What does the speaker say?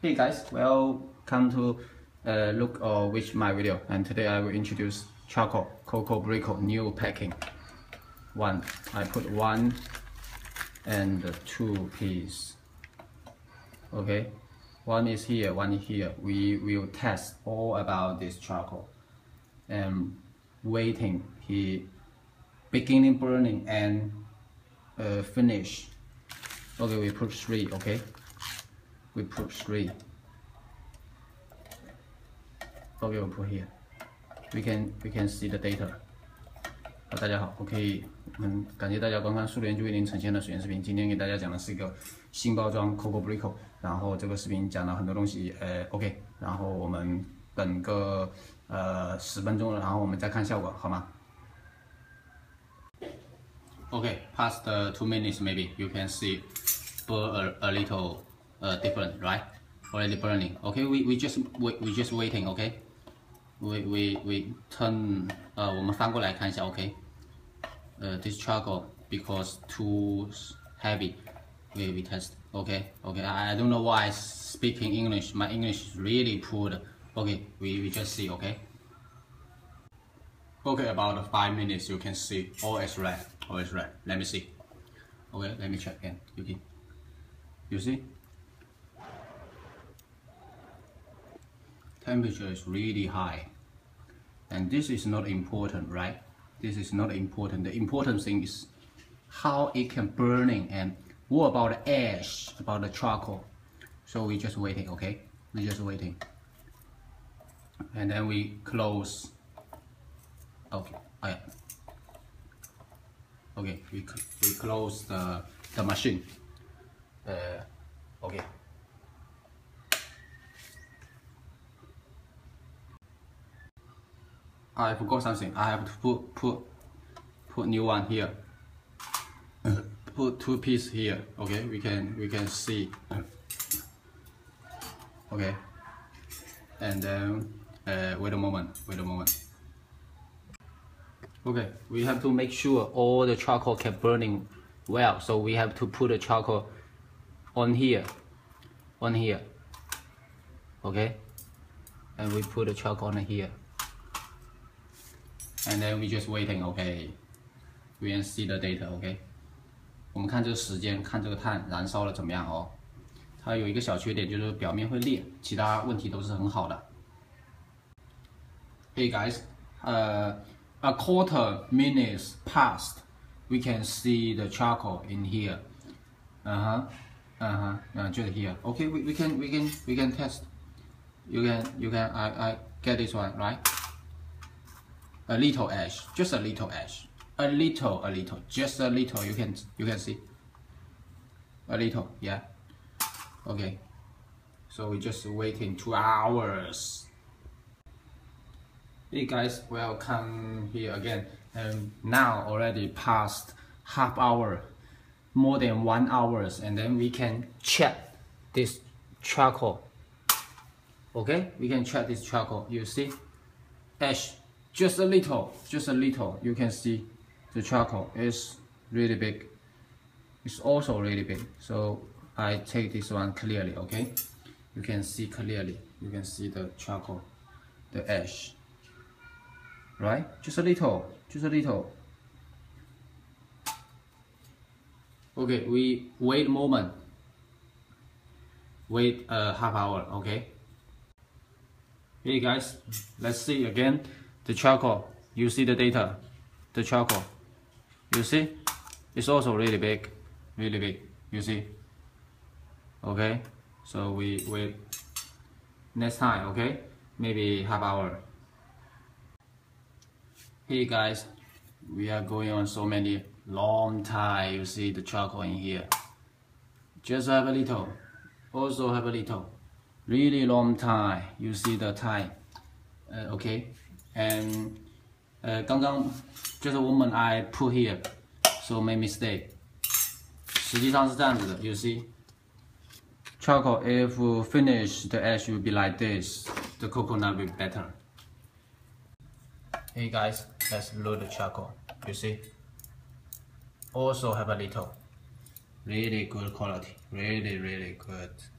Hey guys, welcome to look or watch my video, and today I will introduce charcoal Cocobrico new packing. One, I put one and two piece. Okay, one is here, one here. We will test all about this charcoal and waiting he beginning burning and finish. Okay, we put three. Okay. We put three. Okay, we put here. We can see the data. 大家好，我可以感谢大家观看数联局为您呈现的实验视频。今天给大家讲的是一个新包装 Cocobrico， 然后这个视频讲了很多东西。OK， 然后我们等个10分钟了，然后我们再看效果，好吗 ？OK， past 2 minutes maybe you can see burn a little. Different, right? Already burning. Okay, we just waiting. Okay, we turn. 我们翻过来看一下。Okay, this charcoal because too heavy. We test. Okay. I don't know why speaking English. My English is really poor. Okay, we just see. Okay. Okay, about 5 minutes. You can see all is red. All is red. Let me see. Okay, let me check again. You see. Temperature is really high, and this is not important, right? This is not important. The important thing is how it can burning, and what about the ash, about the charcoal. So we just waiting, okay? We just waiting, and then we close. Okay, okay. We close the machine. Okay. I forgot something. I have to put new one here. Put two piece here. Okay, we can see. Okay, and then wait a moment. Okay, we have to make sure all the charcoal can burning well. So we have to put the charcoal on here. Okay, and we put the charcoal on here. And then we just waiting, okay. We can see the data, okay. 我们看这个时间，看这个碳燃烧了怎么样哦。它有一个小缺点就是表面会裂，其他问题都是很好的。Hey guys, a quarter minutes passed. We can see the charcoal in here. Just here. Okay, we can test. You can I get this one right. A little ash, just a little ash, a little, just a little. You can see. A little, yeah. Okay. So we just waiting 2 hours. Hey guys, welcome here again. Now already past half hour, more than 1 hours, and then we can check this charcoal. Okay, we can check this charcoal. You see, ash. Just a little. You can see the charcoal is really big. It's also really big. So I take this one clearly, okay? You can see clearly. You can see the charcoal, the ash. Right? Just a little. Okay, we wait a moment. Wait a half hour, okay? Hey guys, let's see again. The charcoal, you see the data, the charcoal, you see, it's also really big, you see. Okay, so we wait next time, okay, maybe half hour. Hey guys, we are going on so many long time, you see the charcoal in here. Just have a little, also have a little, really long time, you see the time, okay. And 刚刚就是 woman I put here, so make mistake. 实际上是这样子的 ，you see. Charcoal if finish the ash will be like this. The coconut will be better. Hey guys, let's load the charcoal. You see. Also have a little. Really good quality. Really good.